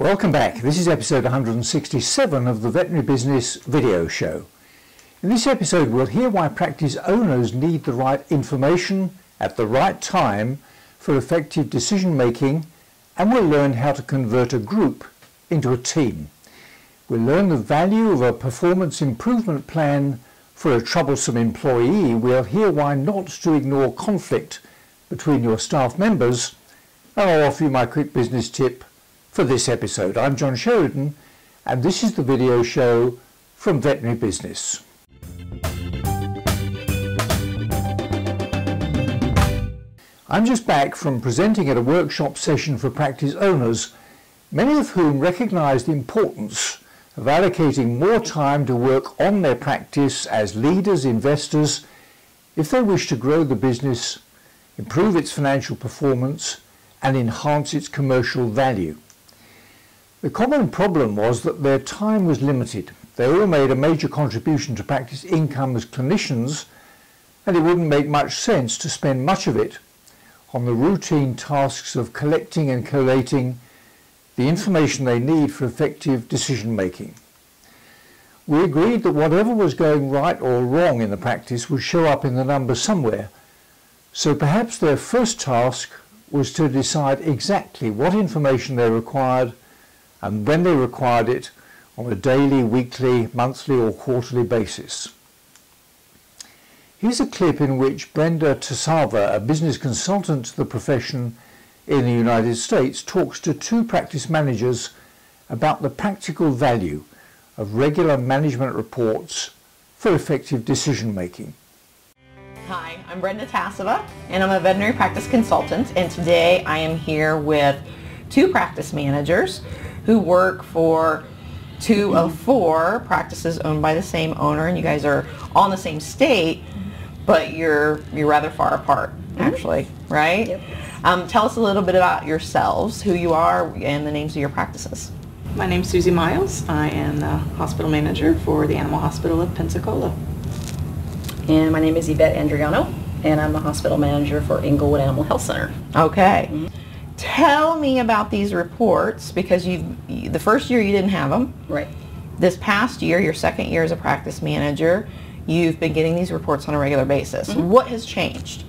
Welcome back. This is episode 167 of the Veterinary Business Video Show. In this episode we'll hear why practice owners need the right information at the right time for effective decision making, and we'll learn how to convert a group into a team. We'll learn the value of a performance improvement plan for a troublesome employee. We'll hear why not to ignore conflict between your staff members, and I'll offer you my quick business tip for this episode. I'm John Sheridan, and this is the video show from Veterinary Business. I'm just back from presenting at a workshop session for practice owners, many of whom recognise the importance of allocating more time to work on their practice as leaders, investors, if they wish to grow the business, improve its financial performance, and enhance its commercial value. The common problem was that their time was limited. They all made a major contribution to practice income as clinicians, and it wouldn't make much sense to spend much of it on the routine tasks of collecting and collating the information they need for effective decision making. We agreed that whatever was going right or wrong in the practice would show up in the numbers somewhere, so perhaps their first task was to decide exactly what information they required and when they required it on a daily, weekly, monthly or quarterly basis. Here's a clip in which Brenda Tassava, a business consultant to the profession in the United States, talks to two practice managers about the practical value of regular management reports for effective decision making. Hi, I'm Brenda Tassava, and I'm a veterinary practice consultant, and today I am here with two practice managers who work for two of four practices owned by the same owner, and you guys are all in the same state, but you're rather far apart, actually, right? Yep. Tell us a little bit about yourselves, who you are, and the names of your practices. My name's Susie Miles. I am the hospital manager for the Animal Hospital of Pensacola. And my name is Yvette Andriano, and I'm the hospital manager for Inglewood Animal Health Center. Okay. Mm-hmm. Tell me about these reports, because the first year you didn't have them. Right. This past year, your second year as a practice manager, you've been getting these reports on a regular basis. Mm-hmm. What has changed?